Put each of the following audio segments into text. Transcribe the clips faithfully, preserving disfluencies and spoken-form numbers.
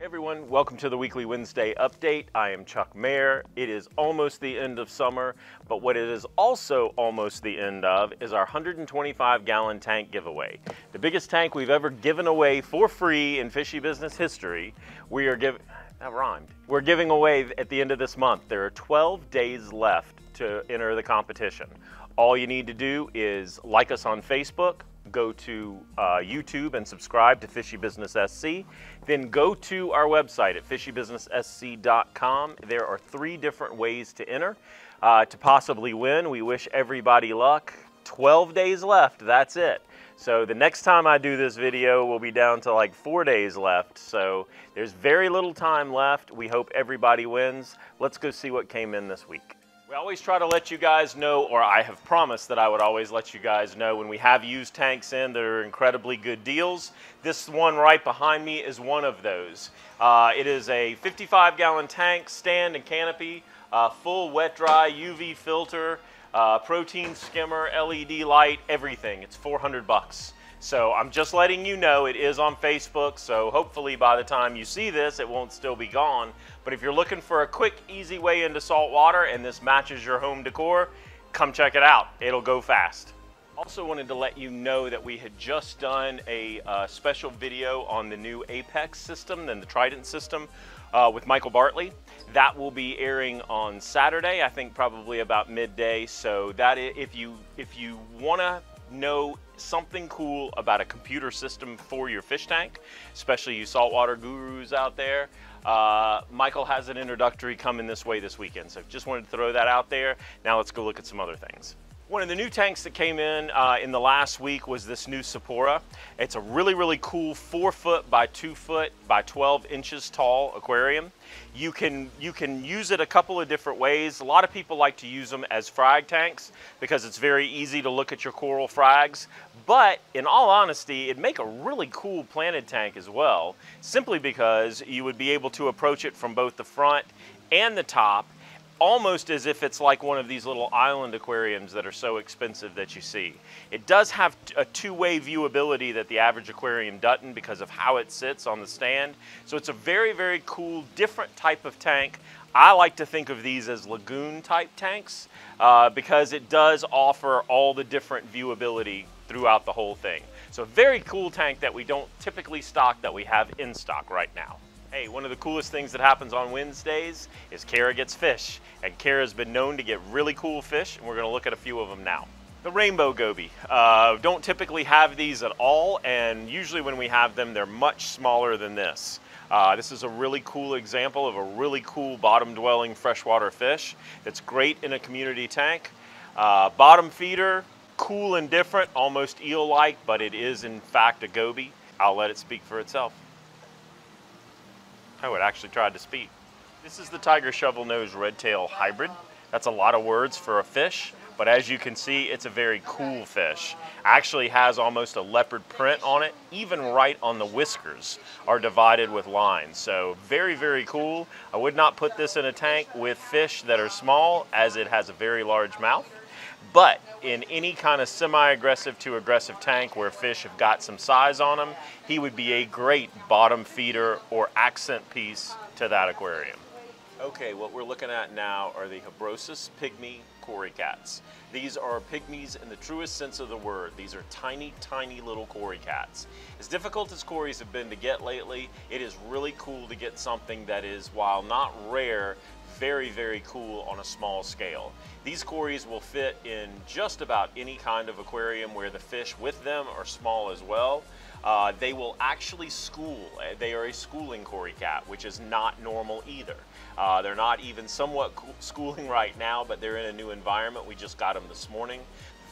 Hey everyone, welcome to the Weekly Wednesday Update. I am Chuck Mayer. It is almost the end of summer, but what it is also almost the end of is our one hundred twenty-five gallon tank giveaway. The biggest tank we've ever given away for free in Fishy Business history. We are giving, that rhymed. We're giving away at the end of this month. There are twelve days left to enter the competition. All you need to do is like us on Facebook, go to uh, YouTube and subscribe to Fishy Business S C. Then go to our website at fishy business s c dot com. There are three different ways to enter uh, to possibly win. We wish everybody luck. twelve days left, that's it. So the next time I do this video, we'll be down to like four days left. So there's very little time left. We hope everybody wins. Let's go see what came in this week. We always try to let you guys know, or I have promised that I would always let you guys know when we have used tanks in that are incredibly good deals. This one right behind me is one of those. Uh, it is a fifty-five gallon tank, stand and canopy, uh, full wet-dry U V filter, uh, protein skimmer, L E D light, everything. It's four hundred bucks. So I'm just letting you know it is on Facebook, so hopefully by the time you see this, it won't still be gone. But if you're looking for a quick, easy way into salt water and this matches your home decor, come check it out. It'll go fast. Also wanted to let you know that we had just done a uh, special video on the new Apex system and the Trident system uh, with Michael Bartley. That will be airing on Saturday, I think probably about midday. So that if you, if you wanna know something cool about a computer system for your fish tank, especially you saltwater gurus out there, uh, Michael has an introductory coming this way this weekend, so just wanted to throw that out there. Now let's go look at some other things. One of the new tanks that came in uh, in the last week was this new Sapora. It's a really, really cool four foot by two foot by twelve inches tall aquarium. You can, you can use it a couple of different ways. A lot of people like to use them as frag tanks because it's very easy to look at your coral frags. But in all honesty, it'd make a really cool planted tank as well, simply because you would be able to approach it from both the front and the top, almost as if it's like one of these little island aquariums that are so expensive that you see. It does have a two-way viewability that the average aquarium doesn't because of how it sits on the stand. So it's a very, very cool, different type of tank. I like to think of these as lagoon type tanks uh, because it does offer all the different viewability throughout the whole thing. So a very cool tank that we don't typically stock, that we have in stock right now. Hey, one of the coolest things that happens on Wednesdays is Kara gets fish, and Kara's been known to get really cool fish, and we're gonna look at a few of them now. The rainbow goby. Uh, don't typically have these at all, and usually when we have them, they're much smaller than this. Uh, this is a really cool example of a really cool bottom-dwelling freshwater fish that's great in a community tank. Uh, bottom feeder, cool and different, almost eel-like, but it is in fact a goby. I'll let it speak for itself. Oh, it actually tried to speak. This is the tiger shovel-nose redtail hybrid. That's a lot of words for a fish, but as you can see, it's a very cool fish. Actually has almost a leopard print on it, even right on the whiskers are divided with lines. So very, very cool. I would not put this in a tank with fish that are small, as it has a very large mouth. But in any kind of semi-aggressive to aggressive tank where fish have got some size on them, he would be a great bottom feeder or accent piece to that aquarium. Okay, what we're looking at now are the Hebrosus pygmy Cory cats. These are pygmies in the truest sense of the word. These are tiny, tiny little Cory cats. As difficult as Cories have been to get lately, it is really cool to get something that is, while not rare, very, very cool on a small scale. These Cories will fit in just about any kind of aquarium where the fish with them are small as well. Uh, they will actually school. They are a schooling Cory cat, which is not normal either. Uh, they're not even somewhat schooling right now, but they're in a new environment. We just got them this morning.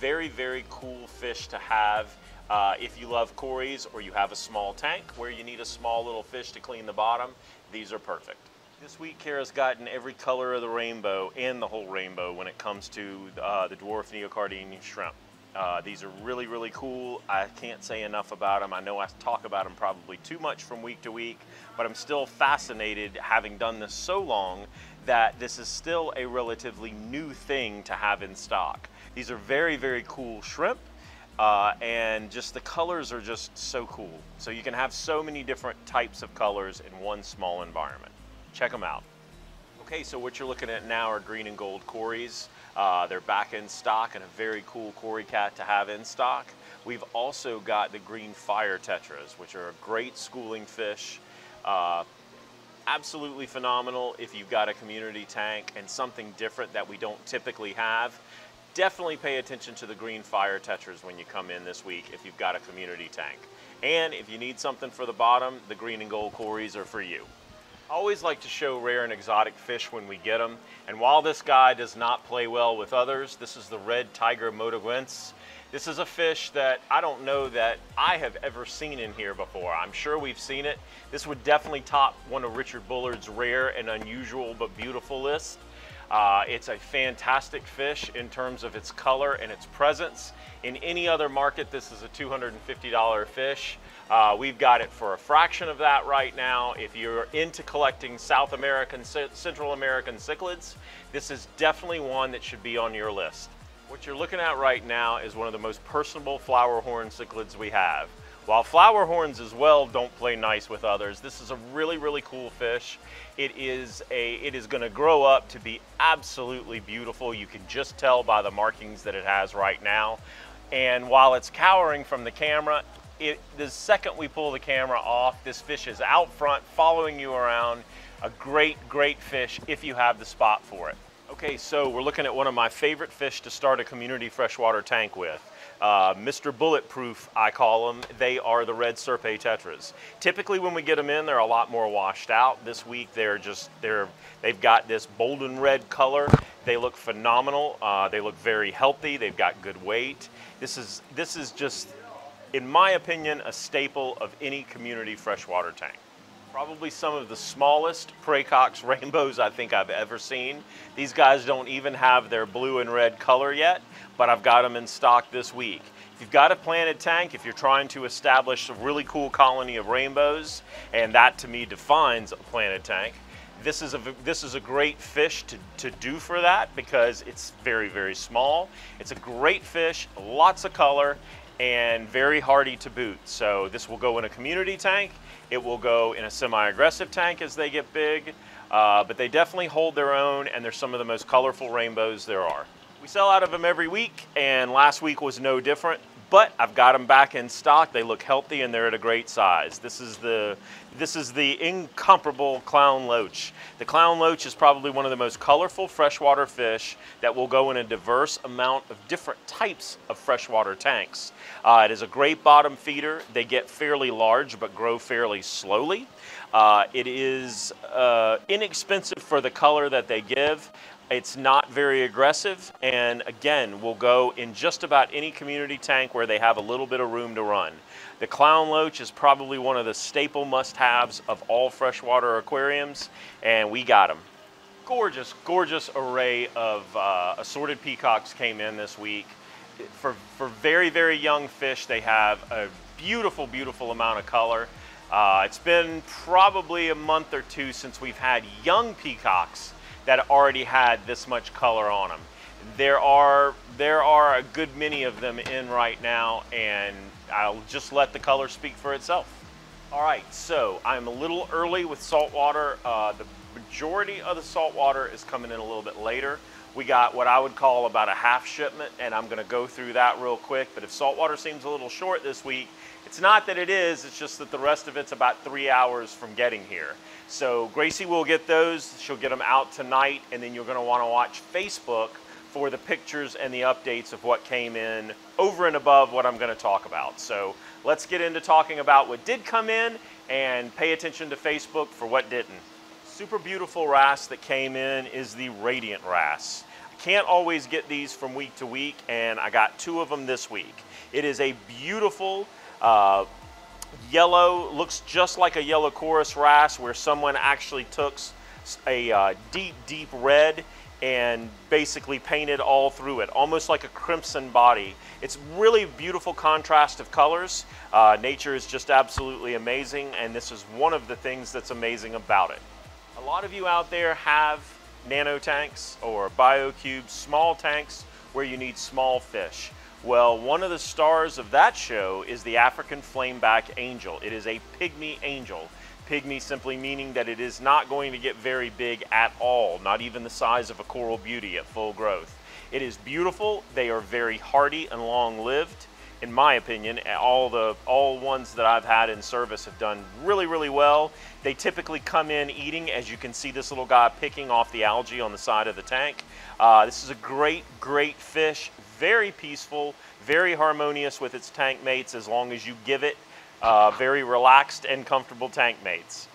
Very, very cool fish to have uh, if you love Cories or you have a small tank where you need a small little fish to clean the bottom. These are perfect. This week, Kara's gotten every color of the rainbow and the whole rainbow when it comes to uh, the dwarf neocaridina shrimp. Uh, these are really, really cool. I can't say enough about them. I know I talk about them probably too much from week to week, but I'm still fascinated, having done this so long, that this is still a relatively new thing to have in stock. These are very, very cool shrimp. Uh, and just the colors are just so cool. So you can have so many different types of colors in one small environment. Check them out. Okay, so what you're looking at now are green and gold Corys. Uh, they're back in stock and a very cool Cory cat to have in stock. We've also got the green fire tetras, which are a great schooling fish. Uh, absolutely phenomenal if you've got a community tank and something different that we don't typically have. Definitely pay attention to the green fire tetras when you come in this week if you've got a community tank. And if you need something for the bottom, the green and gold Corys are for you. I always like to show rare and exotic fish when we get them. And while this guy does not play well with others, this is the red tiger Motaguense. This is a fish that I don't know that I have ever seen in here before. I'm sure we've seen it. This would definitely top one of Richard Bullard's rare and unusual but beautiful list. Uh, it's a fantastic fish in terms of its color and its presence. In any other market, this is a two hundred fifty dollar fish. Uh, we've got it for a fraction of that right now. If you're into collecting South American, Central American cichlids, this is definitely one that should be on your list. What you're looking at right now is one of the most personable flower horn cichlids we have. While flower horns as well don't play nice with others, this is a really, really cool fish. It is, a, it is gonna grow up to be absolutely beautiful. You can just tell by the markings that it has right now. And while it's cowering from the camera, it, the second we pull the camera off, this fish is out front following you around. A great, great fish if you have the spot for it. Okay, so we're looking at one of my favorite fish to start a community freshwater tank with. Uh, Mister Bulletproof, I call them. They are the red Serpe tetras. Typically when we get them in, they're a lot more washed out. This week they're just, they're, they've got this golden red color. They look phenomenal. Uh, they look very healthy. They've got good weight. This is, this is just, in my opinion, a staple of any community freshwater tank. Probably some of the smallest praecox rainbows I think I've ever seen. These guys don't even have their blue and red color yet, but I've got them in stock this week. If you've got a planted tank, if you're trying to establish a really cool colony of rainbows, and that to me defines a planted tank, this is a, this is a great fish to, to do for that because it's very, very small. It's a great fish, lots of color, and very hardy to boot. So this will go in a community tank. It will go in a semi-aggressive tank as they get big, uh, but they definitely hold their own, and they're some of the most colorful rainbows there are. We sell out of them every week, and last week was no different, but I've got them back in stock. They look healthy, and they're at a great size. This is the, this is the incomparable clown loach. The clown loach is probably one of the most colorful freshwater fish that will go in a diverse amount of different types of freshwater tanks. Uh, it is a great bottom feeder. They get fairly large but grow fairly slowly. Uh, it is uh, inexpensive for the color that they give. It's not very aggressive, and again, will go in just about any community tank where they have a little bit of room to run. The clown loach is probably one of the staple must-haves of all freshwater aquariums, and we got them. Gorgeous, gorgeous array of uh, assorted peacocks came in this week. For, for very, very young fish, they have a beautiful, beautiful amount of color. Uh, it's been probably a month or two since we've had young peacocks that already had this much color on them. There are, there are a good many of them in right now, and I'll just let the color speak for itself. All right, so I'm a little early with saltwater. Uh, the majority of the saltwater is coming in a little bit later. We got what I would call about a half shipment, and I'm gonna go through that real quick, but if saltwater seems a little short this week, it's not that it is, it's just that the rest of it's about three hours from getting here. So Gracie will get those, she'll get them out tonight, and then you're gonna wanna watch Facebook for the pictures and the updates of what came in over and above what I'm gonna talk about. So let's get into talking about what did come in and pay attention to Facebook for what didn't. Super beautiful wrasse that came in is the Radiant wrasse. I can't always get these from week to week, and I got two of them this week. It is a beautiful, uh, yellow, looks just like a yellow Corys wrasse where someone actually took a uh, deep, deep red and basically painted all through it, almost like a crimson body. It's really beautiful contrast of colors. Uh, nature is just absolutely amazing, and this is one of the things that's amazing about it. A lot of you out there have nano tanks or bio cubes, small tanks where you need small fish. Well, one of the stars of that show is the African Flameback Angel. It is a pygmy angel. Pygmy simply meaning that it is not going to get very big at all, not even the size of a coral beauty at full growth. It is beautiful. They are very hardy and long-lived. In my opinion, all the all ones that I've had in service have done really, really well. They typically come in eating, as you can see this little guy picking off the algae on the side of the tank. Uh, this is a great, great fish, very peaceful, very harmonious with its tank mates as long as you give it uh, very relaxed and comfortable tank mates.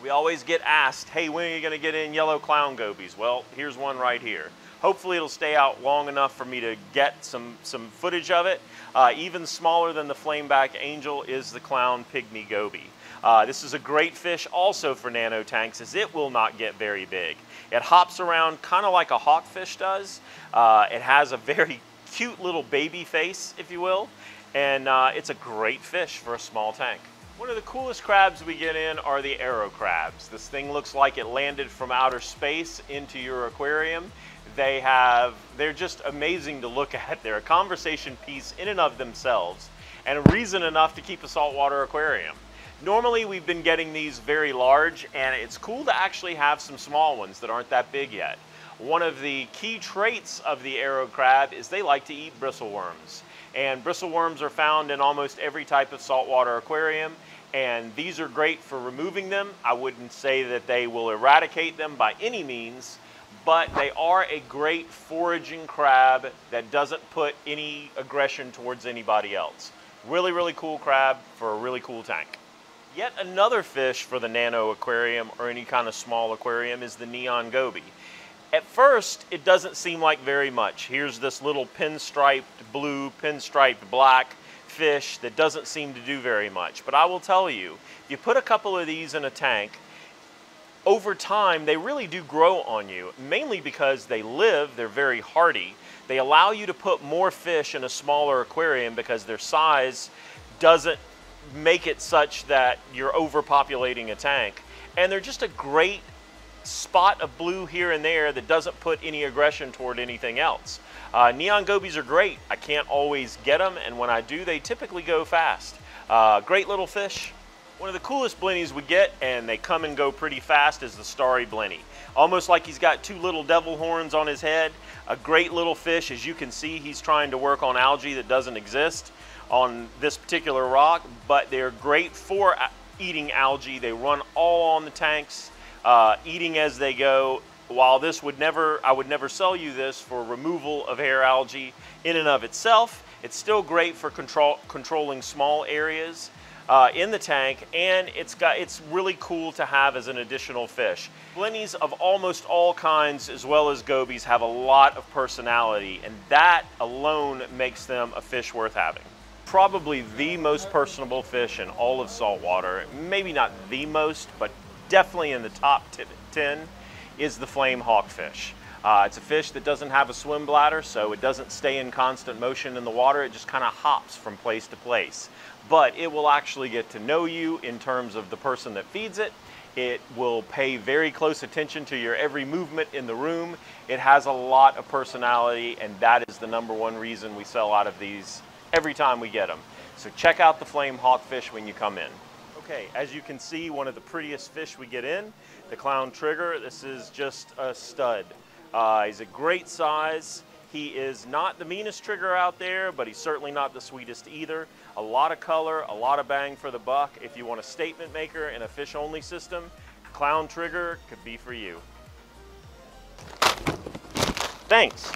We always get asked, hey, when are you going to get in yellow clown gobies? Well, here's one right here. Hopefully it'll stay out long enough for me to get some, some footage of it. Uh, even smaller than the flameback angel is the clown pygmy goby. Uh, this is a great fish also for nano tanks, as it will not get very big. It hops around kind of like a hawkfish does. Uh, it has a very cute little baby face, if you will, and uh, it's a great fish for a small tank. One of the coolest crabs we get in are the arrow crabs. This thing looks like it landed from outer space into your aquarium. They have, they're just amazing to look at. They're a conversation piece in and of themselves, and a reason enough to keep a saltwater aquarium. Normally we've been getting these very large, and it's cool to actually have some small ones that aren't that big yet. One of the key traits of the arrow crab is they like to eat bristleworms. And bristleworms are found in almost every type of saltwater aquarium, and these are great for removing them. I wouldn't say that they will eradicate them by any means, but they are a great foraging crab that doesn't put any aggression towards anybody else. Really, really cool crab for a really cool tank. Yet another fish for the nano aquarium or any kind of small aquarium is the neon goby. At first, it doesn't seem like very much. Here's this little pinstriped blue, pinstriped black fish that doesn't seem to do very much. But I will tell you, if you put a couple of these in a tank, over time, they really do grow on you, mainly because they live, they're very hardy. They allow you to put more fish in a smaller aquarium because their size doesn't make it such that you're overpopulating a tank. And they're just a great spot of blue here and there that doesn't put any aggression toward anything else. Uh, neon gobies are great. I can't always get them, and when I do, they typically go fast. Uh, great little fish. One of the coolest blennies we get, and they come and go pretty fast, is the starry blenny. Almost like he's got two little devil horns on his head. A great little fish. As you can see, he's trying to work on algae that doesn't exist on this particular rock, but they're great for eating algae. They run all on the tanks, uh, eating as they go. While this would never, I would never sell you this for removal of hair algae in and of itself, it's still great for control, controlling small areas. Uh, in the tank, and it's got it's really cool to have as an additional fish. Blennies of almost all kinds, as well as gobies, have a lot of personality, and that alone makes them a fish worth having. Probably the most personable fish in all of saltwater, maybe not the most, but definitely in the top ten, is the flame hawkfish. Uh, it's a fish that doesn't have a swim bladder, so it doesn't stay in constant motion in the water. It just kind of hops from place to place. But it will actually get to know you in terms of the person that feeds it. It will pay very close attention to your every movement in the room. It has a lot of personality, and that is the number one reason we sell out of these every time we get them. So check out the flame hawkfish when you come in. Okay, as you can see, one of the prettiest fish we get in, the clown trigger. This is just a stud. Uh, he's a great size. He is not the meanest trigger out there, but he's certainly not the sweetest either. A lot of color, a lot of bang for the buck. If you want a statement maker in a fish-only system, clown trigger could be for you. Thanks.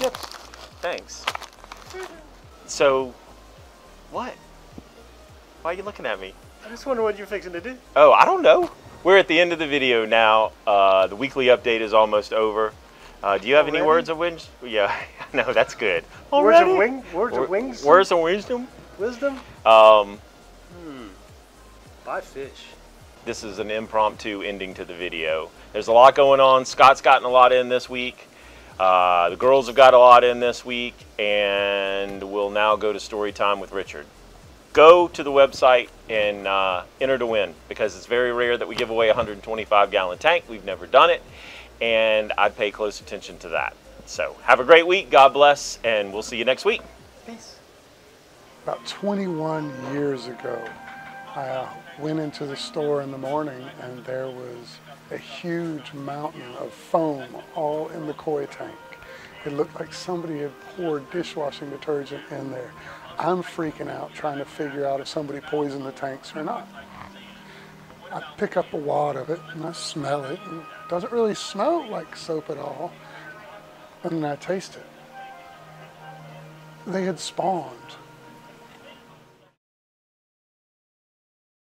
Yes. Thanks. So, what? Why are you looking at me? I just wonder what you're fixing to do. Oh, I don't know. We're at the end of the video now. Uh, the weekly update is almost over. Uh, do you have Already? any words of wisdom? Yeah, no, that's good. Already? Words of wing? Words w of wings? Words of wisdom? Wisdom? Um, hmm. Buy fish. This is an impromptu ending to the video. There's a lot going on. Scott's gotten a lot in this week. Uh, the girls have got a lot in this week, and we'll now go to story time with Richard. Go to the website and uh, enter to win, because it's very rare that we give away a one hundred twenty-five gallon tank. We've never done it, and I'd pay close attention to that. So have a great week. God bless, and we'll see you next week. this? About twenty-one years ago, I uh, went into the store in the morning and there was a huge mountain of foam all in the koi tank. It looked like somebody had poured dishwashing detergent in there. I'm freaking out trying to figure out if somebody poisoned the tanks or not. I pick up a wad of it and I smell it. And it doesn't really smell like soap at all. And then I taste it. They had spawned.